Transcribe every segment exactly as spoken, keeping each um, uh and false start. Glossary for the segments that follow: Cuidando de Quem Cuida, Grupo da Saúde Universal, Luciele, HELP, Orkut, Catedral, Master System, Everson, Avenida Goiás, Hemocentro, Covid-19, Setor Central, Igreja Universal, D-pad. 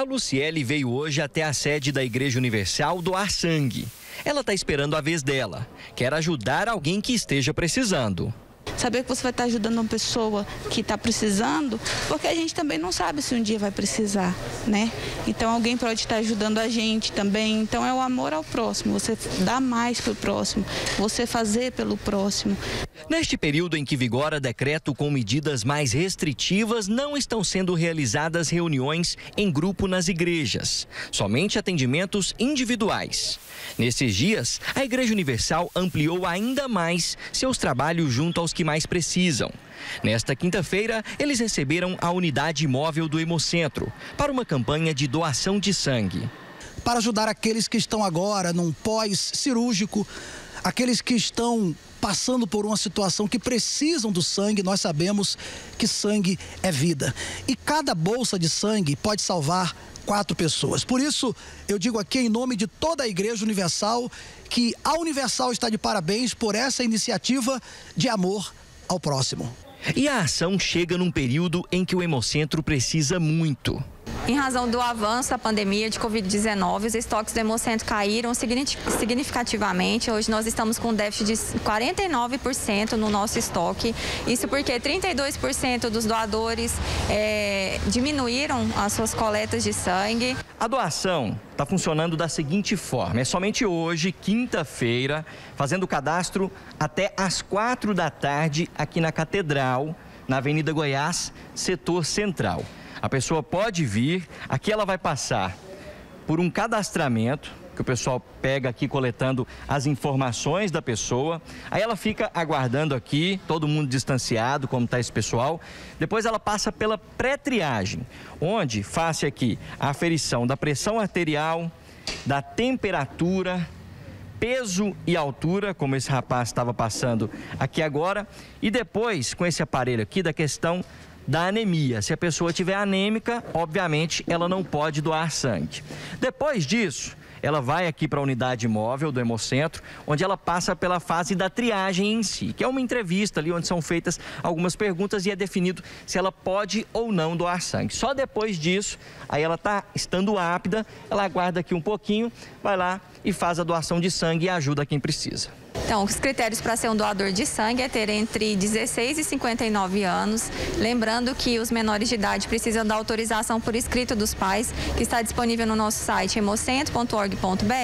A Luciele veio hoje até a sede da Igreja Universal doar sangue. Ela está esperando a vez dela. Quer ajudar alguém que esteja precisando. Saber que você vai estar ajudando uma pessoa que está precisando, porque a gente também não sabe se um dia vai precisar, né? Então alguém pode estar ajudando a gente também. Então é o amor ao próximo, você dar mais para o próximo, você fazer pelo próximo. Neste período em que vigora decreto com medidas mais restritivas, não estão sendo realizadas reuniões em grupo nas igrejas, somente atendimentos individuais. Nesses dias, a Igreja Universal ampliou ainda mais seus trabalhos junto aos que mais precisam. Nesta quinta-feira, eles receberam a unidade móvel do Hemocentro para uma campanha de doação de sangue. Para ajudar aqueles que estão agora num pós-cirúrgico, aqueles que estão passando por uma situação que precisam do sangue, nós sabemos que sangue é vida. E cada bolsa de sangue pode salvar quatro pessoas. Por isso, eu digo aqui em nome de toda a Igreja Universal que a Universal está de parabéns por essa iniciativa de amor ao próximo. E a ação chega num período em que o Hemocentro precisa muito. Em razão do avanço da pandemia de Covid dezenove, os estoques do Hemocentro caíram significativamente. Hoje nós estamos com um déficit de quarenta e nove por cento no nosso estoque. Isso porque trinta e dois por cento dos doadores é, diminuíram as suas coletas de sangue. A doação está funcionando da seguinte forma: é somente hoje, quinta-feira, fazendo o cadastro até às quatro da tarde aqui na Catedral, na Avenida Goiás, Setor Central. A pessoa pode vir, aqui ela vai passar por um cadastramento, que o pessoal pega aqui coletando as informações da pessoa. Aí ela fica aguardando aqui, todo mundo distanciado, como está esse pessoal. Depois ela passa pela pré-triagem, onde faz aqui a aferição da pressão arterial, da temperatura, peso e altura, como esse rapaz estava passando aqui agora. E depois, com esse aparelho aqui, da questão da anemia. Se a pessoa tiver anêmica, obviamente ela não pode doar sangue. Depois disso, ela vai aqui para a unidade móvel do Hemocentro, onde ela passa pela fase da triagem em si, que é uma entrevista ali onde são feitas algumas perguntas e é definido se ela pode ou não doar sangue. Só depois disso, aí ela está estando apta, ela aguarda aqui um pouquinho, vai lá e faz a doação de sangue e ajuda quem precisa. Então, os critérios para ser um doador de sangue é ter entre dezesseis e cinquenta e nove anos. Lembrando que os menores de idade precisam da autorização por escrito dos pais, que está disponível no nosso site hemocentro ponto org ponto br.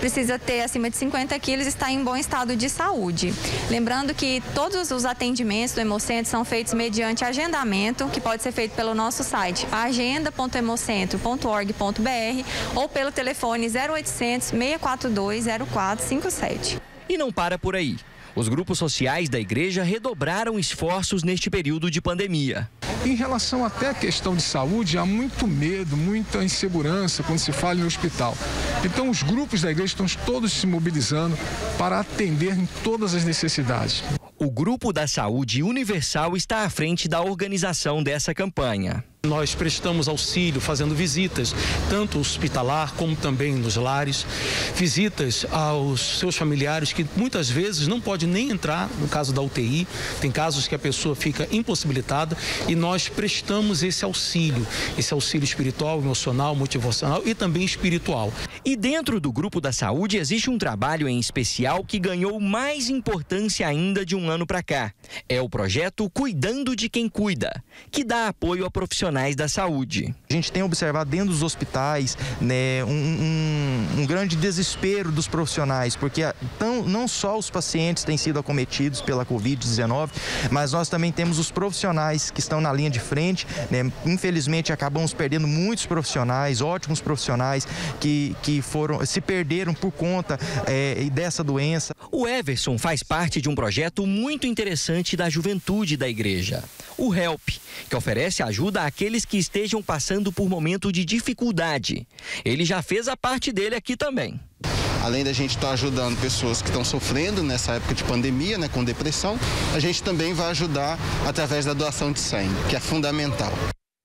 Precisa ter acima de cinquenta quilos e está em bom estado de saúde. Lembrando que todos os atendimentos do Hemocentro são feitos mediante agendamento, que pode ser feito pelo nosso site agenda ponto hemocentro ponto org ponto br ou pelo telefone zero oitocentos, seis quatro dois, zero quatro cinco sete. E não para por aí. Os grupos sociais da igreja redobraram esforços neste período de pandemia. Em relação até à questão de saúde, há muito medo, muita insegurança quando se fala em hospital. Então os grupos da igreja estão todos se mobilizando para atender em todas as necessidades. O Grupo da Saúde Universal está à frente da organização dessa campanha. Nós prestamos auxílio fazendo visitas, tanto hospitalar como também nos lares, visitas aos seus familiares que muitas vezes não podem nem entrar, no caso da U T I, tem casos que a pessoa fica impossibilitada e nós prestamos esse auxílio, esse auxílio espiritual, emocional, motivacional e também espiritual. E dentro do Grupo da Saúde existe um trabalho em especial que ganhou mais importância ainda de um ano para cá. É o projeto Cuidando de Quem Cuida, que dá apoio a profissionais da saúde. A gente tem observado dentro dos hospitais, né, um, um, um grande desespero dos profissionais, porque a, tão, não só os pacientes têm sido acometidos pela Covid dezenove, mas nós também temos os profissionais que estão na linha de frente, né, infelizmente acabamos perdendo muitos profissionais, ótimos profissionais que, que foram, se perderam por conta é, dessa doença. O Everson faz parte de um projeto muito interessante da juventude da igreja, o HELP, que oferece ajuda a aqueles que estejam passando por momento de dificuldade. Ele já fez a parte dele aqui também. Além da gente estar ajudando pessoas que estão sofrendo nessa época de pandemia, né, com depressão, a gente também vai ajudar através da doação de sangue, que é fundamental.